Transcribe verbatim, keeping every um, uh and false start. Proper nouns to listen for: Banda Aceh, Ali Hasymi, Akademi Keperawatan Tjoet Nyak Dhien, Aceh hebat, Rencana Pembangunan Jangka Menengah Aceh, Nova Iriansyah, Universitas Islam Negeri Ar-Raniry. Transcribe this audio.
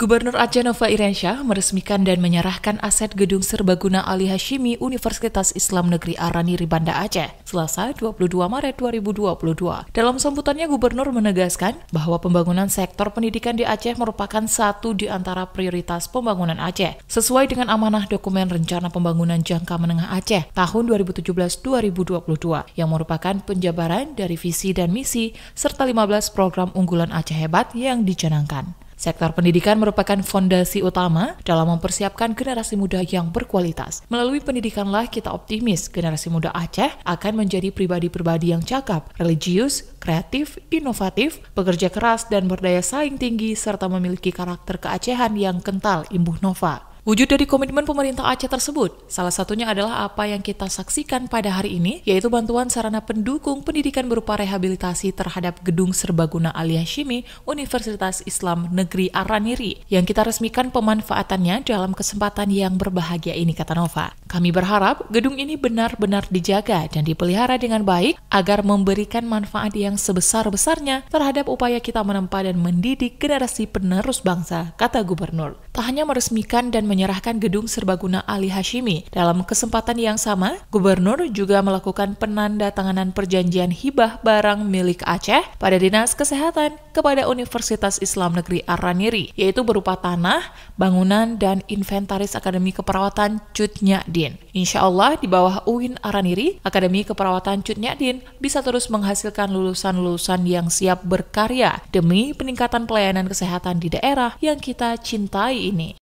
Gubernur Aceh Nova Iriansyah meresmikan dan menyerahkan aset gedung serbaguna Ali Hasymi Universitas Islam Negeri Ar-Raniry Banda Aceh, Selasa dua puluh dua Maret dua ribu dua puluh dua. Dalam sambutannya, Gubernur menegaskan bahwa pembangunan sektor pendidikan di Aceh merupakan satu di antara prioritas pembangunan Aceh, sesuai dengan amanah dokumen Rencana Pembangunan Jangka Menengah Aceh tahun dua ribu tujuh belas sampai dua ribu dua puluh dua yang merupakan penjabaran dari visi dan misi serta lima belas program unggulan Aceh Hebat yang dicanangkan. Sektor pendidikan merupakan fondasi utama dalam mempersiapkan generasi muda yang berkualitas. Melalui pendidikanlah kita optimis generasi muda Aceh akan menjadi pribadi-pribadi yang cakap, religius, kreatif, inovatif, pekerja keras, dan berdaya saing tinggi, serta memiliki karakter keacehan yang kental imbuh Nova. Wujud dari komitmen pemerintah Aceh tersebut, salah satunya adalah apa yang kita saksikan pada hari ini, yaitu bantuan sarana pendukung pendidikan berupa rehabilitasi terhadap gedung serbaguna Ali Hasymi Universitas Islam Negeri Ar-Raniry, yang kita resmikan pemanfaatannya dalam kesempatan yang berbahagia ini, kata Nova. Kami berharap gedung ini benar-benar dijaga dan dipelihara dengan baik agar memberikan manfaat yang sebesar-besarnya terhadap upaya kita menempa dan mendidik generasi penerus bangsa, kata Gubernur. Tak hanya meresmikan dan menyerahkan gedung serbaguna Ali Hasymi. Dalam kesempatan yang sama, Gubernur juga melakukan penandatanganan perjanjian hibah barang milik Aceh pada Dinas Kesehatan kepada Universitas Islam Negeri Ar-Raniry, yaitu berupa tanah, bangunan, dan inventaris Akademi Keperawatan Tjoet Nyak Dhien. Insya Allah, di bawah U I N Ar-Raniry, Akademi Keperawatan Tjoet Nyak Dhien bisa terus menghasilkan lulusan-lulusan yang siap berkarya demi peningkatan pelayanan kesehatan di daerah yang kita cintai ini.